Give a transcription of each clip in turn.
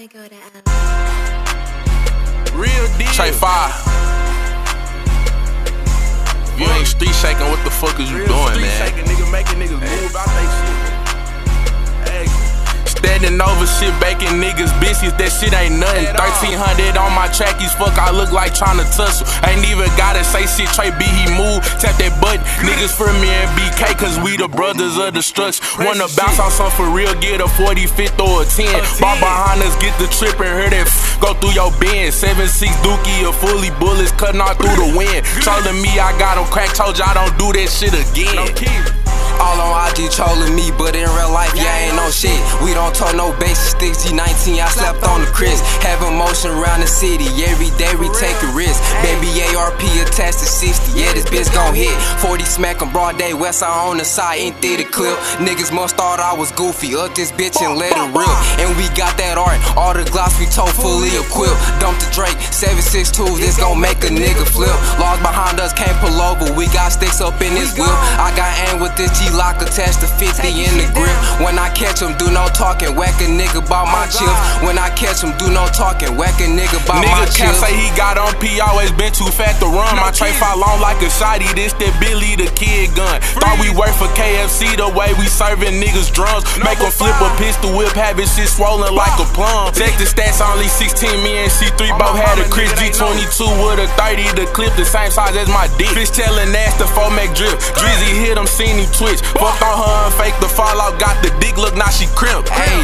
Real deal. Say five. You ain't street shaking, what the fuck is you doing, man? Street shaking, nigga, making niggas move out they shit. Standing over shit, baking niggas bitches, that shit ain't nothing. 1300 on my trackies, fuck, I look like tryna tussle. Ain't even gotta say shit, Trey B, he move, tap that button. Niggas for me and BK, cause we the brothers of destruction. Wanna bounce on some for real, get a 40, 50, or a 10. Bar behind us, get the trip and hear that go through your bend. 7-6 dookie, a fully bullets cutting all through the wind. Trolling me, I got on crack, told y'all don't do that shit again. All on IG trolling me, but in real life, y'all ain't no shit. We don't talk no basic sticks, G19, I slept on the crisp. Having motion around the city, every day we take a risk. Baby ARP attached to 60, yeah, this bitch gon' hit. 40 smack on broad day, west side on the side, ain't through the clip. Niggas must thought I was goofy, up this bitch and let it rip. And we got that art, all the gloss we told fully equipped. Dump the Drake, 7.62, this gon' make a nigga flip. Laws behind us can't pull over, we got sticks up in this whip. I got aim with this G-Lock attached to 50 in the grip. When I catch him, do no talking, whack a nigga about my chips. When I catch him, do no talking, whack a nigga about my chips. Nigga can't say he got on P, always been too fat to run. My tray fall long like a shotty, this that Billy the Kid gun. Thought we worked for KFC, the way we serving niggas drums. Make them flip a pistol whip, have his shit swollen like a plum. Check the stats, only 16, me and C3 both had a Chris G22 with a 30, the clip the same size as my dick. Bitch telling ass the 4-Mac drip, Drizzy hit him, seen him twitch. Fucked on her and faked the fallout, got the dick, look now she crimp. Hey,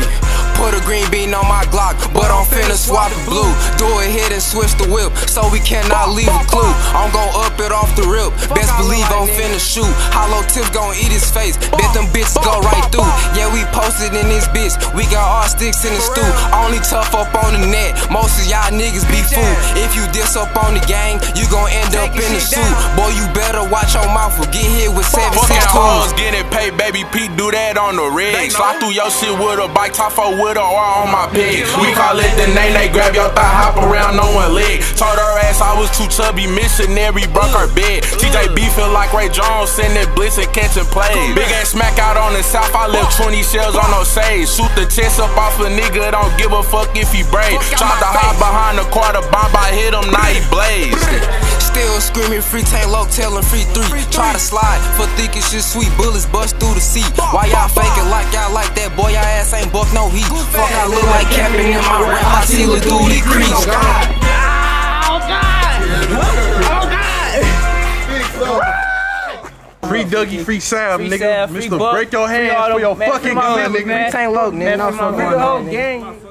put a green bean on my Glock, but I'm finna swap the blue. Do a hit and switch the whip, so we cannot leave a clue. I'm gon' up it off the rip, best believe I'm finna shoot. Hollow tips gon' eat his face, bet them bitches go right through. Yeah, we posted in this bitch, we got all sticks in the stew. Only tough up on the net, most of y'all niggas be fool. If you diss up on the gang, you gon' end up in the suit. Boy, you better watch your mouth or get hit with 7.62. Getting paid, baby P, do that on the rig. Slide through your shit with a bike, top 4 with a R on my pig. We call it the name, they grab your thigh, hop around on one leg. Told her ass I was too chubby, missionary, broke her bed. TJB feel like Ray Jones, sending blitz and catching plays. Big ass smack out on the south, I left 20 shells on no shade. Shoot the chest up off a nigga, don't give a fuck if he brave. Tried to hide behind the quarter bomb, I hit him, now he blazed. Still screaming free tank low, telling free three. Try to slide, for thinking shit sweet, bullets bust through the seat. Why y'all faking like y'all like that? Boy, y'all ass ain't buck no heat. Fuck, I look like Captain in my rap, I see the duty crease. Oh God, oh God, oh God. Free Dougie, free Sam, nigga. Mister, break your hands for your fucking gun, nigga. Free tank low, nigga. Free the whole gang.